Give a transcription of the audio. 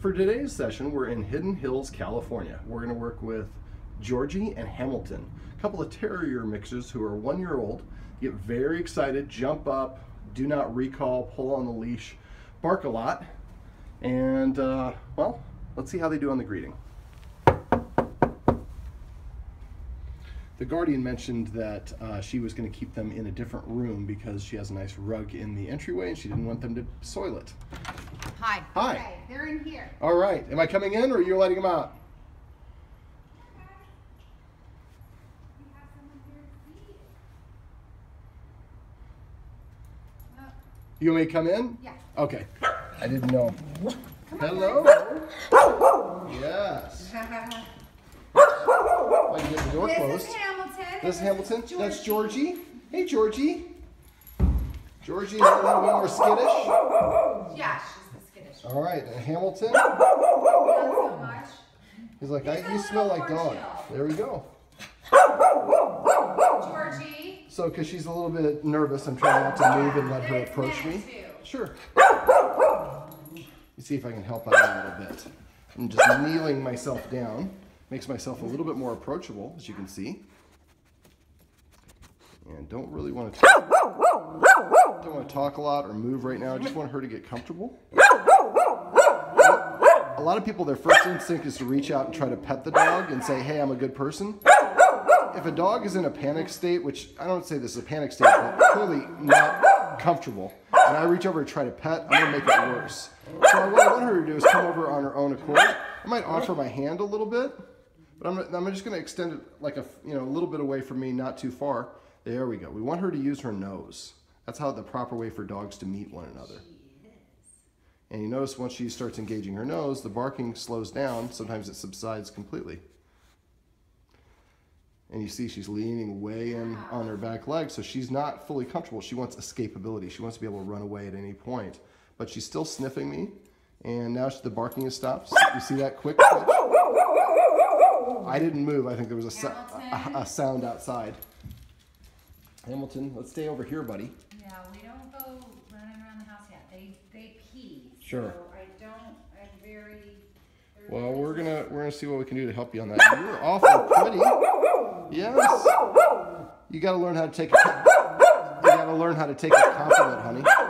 For today's session, we're in Hidden Hills, California. We're going to work with Georgie and Hamilton, a couple of terrier mixes who are 1 year old, get very excited, jump up, do not recall, pull on the leash, bark a lot, and well, let's see how they do on the greeting. The guardian mentioned that she was going to keep them in a different room because she has a nice rug in the entryway and she didn't want them to soil it. Hi. Hi. Okay, they're in here. All right. Am I coming in or are you letting them out? You want me to come in? Yeah. Okay. I didn't know. Hello? Yes. I can get the door closed. This is Hamilton. This is Hamilton. Georgie. That's Georgie. Hey, Georgie. Georgie is a little bit more skittish. Yeah, she's the skittish. All right, and Hamilton. Not so much. He's like, you smell like dog. There we go. Georgie. So, because she's a little bit nervous, I'm trying not to move and let her approach me. Sure. Let's see if I can help out a little bit. I'm just kneeling myself down. Makes myself a little bit more approachable, as you can see. And don't really want to talk. Don't want to talk a lot or move right now. I just want her to get comfortable. A lot of people, their first instinct is to reach out and try to pet the dog and say, hey, I'm a good person. If a dog is in a panic state, which I don't say this is a panic state, but clearly not comfortable, and I reach over and try to pet, I'm going to make it worse. So what I want her to do is come over on her own accord. I might offer my hand a little bit, but I'm just going to extend it like a little bit away from me, not too far. There we go. We want her to use her nose. That's how the proper way for dogs to meet one another. And you notice once she starts engaging her nose, the barking slows down. Sometimes it subsides completely. And you see she's leaning way in on her back leg, so she's not fully comfortable. She wants escapability. She wants to be able to run away at any point. But she's still sniffing me, and now the barking has stopped. You see that quick switch? I didn't move. I think there was a sound outside. Hamilton, let's stay over here, buddy. Yeah, we don't go running around the house yet. They pee. Sure. So well, we're gonna see what we can do to help you on that. You're awful pretty. Yes. You gotta learn how to take a compliment, honey.